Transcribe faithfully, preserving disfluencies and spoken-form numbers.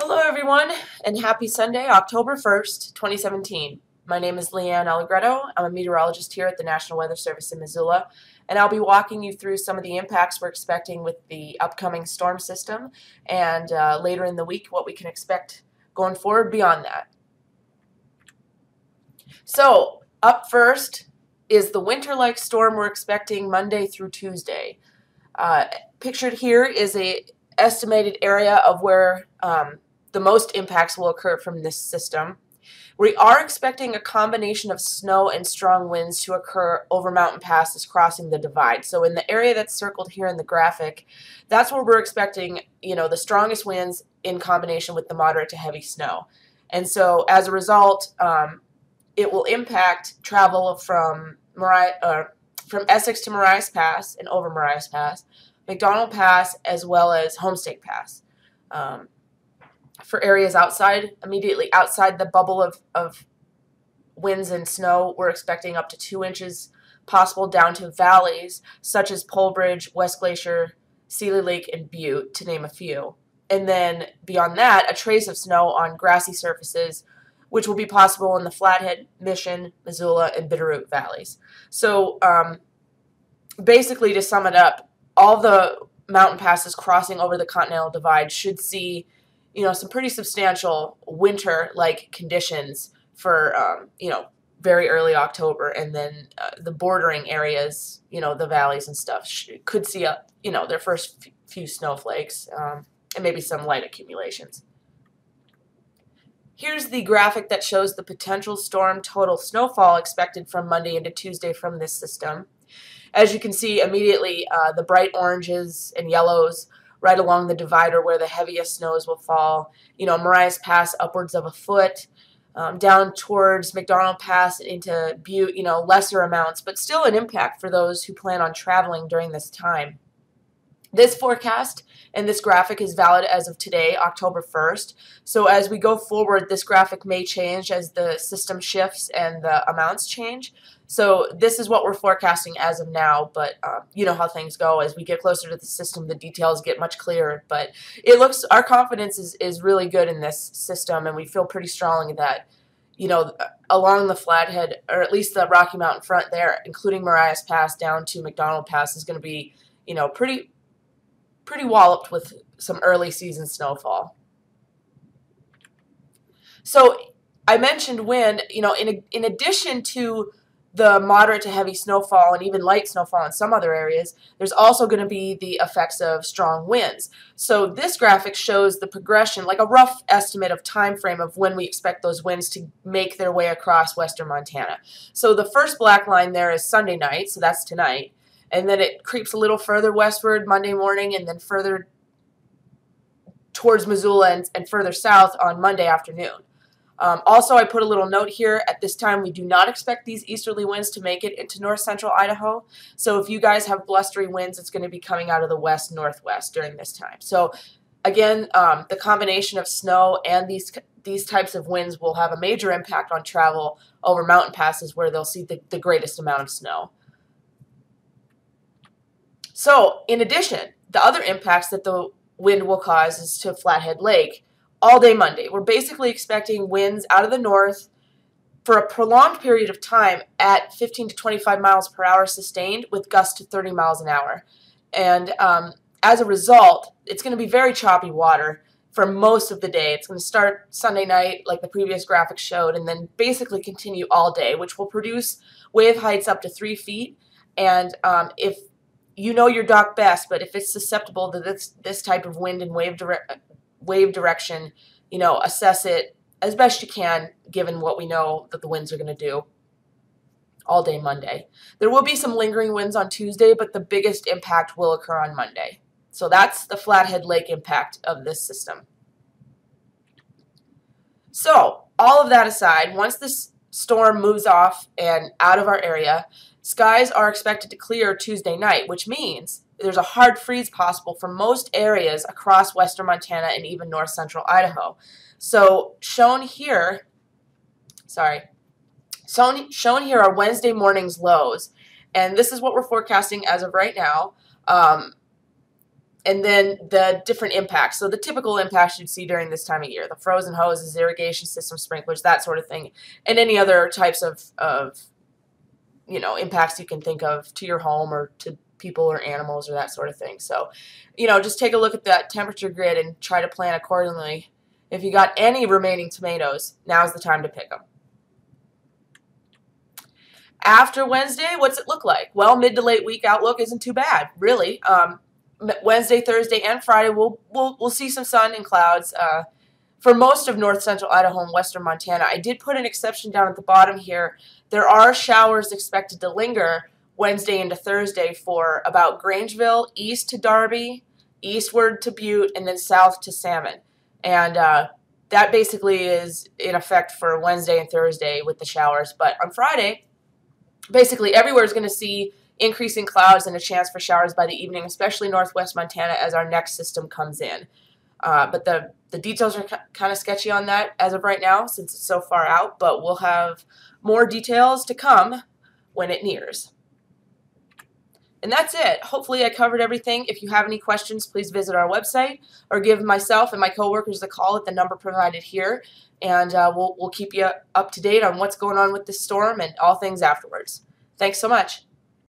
Hello everyone, and happy Sunday, October first, twenty seventeen. My name is Leanne Allegretto. I'm a meteorologist here at the National Weather Service in Missoula, and I'll be walking you through some of the impacts we're expecting with the upcoming storm system, and uh, later in the week what we can expect going forward beyond that. So, up first is the winter-like storm we're expecting Monday through Tuesday. Uh, pictured here is a estimated area of where um, the most impacts will occur from this system. We are expecting a combination of snow and strong winds to occur over mountain passes crossing the divide. So in the area that's circled here in the graphic, that's where we're expecting, you know, the strongest winds in combination with the moderate to heavy snow. And so as a result, um, it will impact travel from, Marias, uh, from Essex to Marias Pass and over Marias Pass, McDonald Pass, as well as Homestake Pass. Um, For areas outside, immediately outside the bubble of, of winds and snow, we're expecting up to two inches possible down to valleys such as Pole Bridge, West Glacier, Seely Lake, and Butte, to name a few. And then beyond that, a trace of snow on grassy surfaces, which will be possible in the Flathead, Mission, Missoula, and Bitterroot valleys. So um, basically, to sum it up, all the mountain passes crossing over the Continental Divide should see, you know, some pretty substantial winter-like conditions for, um, you know, very early October, and then uh, the bordering areas, you know, the valleys and stuff, sh could see, a, you know, their first f few snowflakes um, and maybe some light accumulations. Here's the graphic that shows the potential storm total snowfall expected from Monday into Tuesday from this system. As you can see, immediately uh, the bright oranges and yellows right along the divider where the heaviest snows will fall. You know, Marias Pass upwards of a foot, um, down towards McDonald Pass and into Butte, you know, lesser amounts, but still an impact for those who plan on traveling during this time. This forecast and this graphic is valid as of today, October first. So as we go forward, this graphic may change as the system shifts and the amounts change. So this is what we're forecasting as of now, but um, you know how things go. As we get closer to the system, the details get much clearer. But it looks, our confidence is, is really good in this system, and we feel pretty strong that, you know, along the Flathead, or at least the Rocky Mountain Front there, including Marias Pass down to McDonald Pass, is going to be, you know, pretty... pretty walloped with some early season snowfall. So I mentioned wind, you know, in, a, in addition to the moderate to heavy snowfall and even light snowfall in some other areas, there's also going to be the effects of strong winds. So this graphic shows the progression, like a rough estimate of time frame of when we expect those winds to make their way across western Montana. So the first black line there is Sunday night, so that's tonight, and then it creeps a little further westward Monday morning and then further towards Missoula and, and further south on Monday afternoon. Um, also, I put a little note here. At this time, we do not expect these easterly winds to make it into north-central Idaho. So if you guys have blustery winds, it's going to be coming out of the west-northwest during this time. So again, um, the combination of snow and these these types of winds will have a major impact on travel over mountain passes where they'll see the, the greatest amount of snow. So, in addition, the other impacts that the wind will cause is to Flathead Lake all day Monday. We're basically expecting winds out of the north for a prolonged period of time at fifteen to twenty-five miles per hour sustained with gusts to thirty miles an hour. And um, as a result, it's going to be very choppy water for most of the day. It's going to start Sunday night, like the previous graphic showed, and then basically continue all day, which will produce wave heights up to three feet. And um, if you know your dock best, but if it's susceptible to this this type of wind and wave dire wave direction, you know, assess it as best you can, given what we know that the winds are going to do all day Monday. There will be some lingering winds on Tuesday, but the biggest impact will occur on Monday. So that's the Flathead Lake impact of this system. So all of that aside, once this storm moves off and out of our area, skies are expected to clear Tuesday night, which means there's a hard freeze possible for most areas across western Montana and even north central Idaho. So shown here, sorry, shown, shown here are Wednesday morning's lows, and this is what we're forecasting as of right now. Um, And then the different impacts. So the typical impacts you'd see during this time of year, the frozen hoses, irrigation system sprinklers, that sort of thing, and any other types of, of you know, impacts you can think of to your home or to people or animals or that sort of thing. So, you know, just take a look at that temperature grid and try to plan accordingly. If you got any remaining tomatoes, now's the time to pick them. After Wednesday, what's it look like? Well, mid to late week outlook isn't too bad, really. Um, Wednesday, Thursday, and Friday, we'll, we'll, we'll see some sun and clouds uh, for most of north central Idaho and western Montana. I did put an exception down at the bottom here. There are showers expected to linger Wednesday into Thursday for about Grangeville, east to Darby, eastward to Butte, and then south to Salmon. And uh, that basically is in effect for Wednesday and Thursday with the showers. But on Friday, basically everywhere is going to see increasing clouds and a chance for showers by the evening, especially northwest Montana as our next system comes in. Uh, but the, the details are kind of sketchy on that as of right now since it's so far out, but we'll have more details to come when it nears. And that's it. Hopefully I covered everything. If you have any questions, please visit our website or give myself and my coworkers a call at the number provided here, and uh, we'll, we'll keep you up to date on what's going on with this storm and all things afterwards. Thanks so much.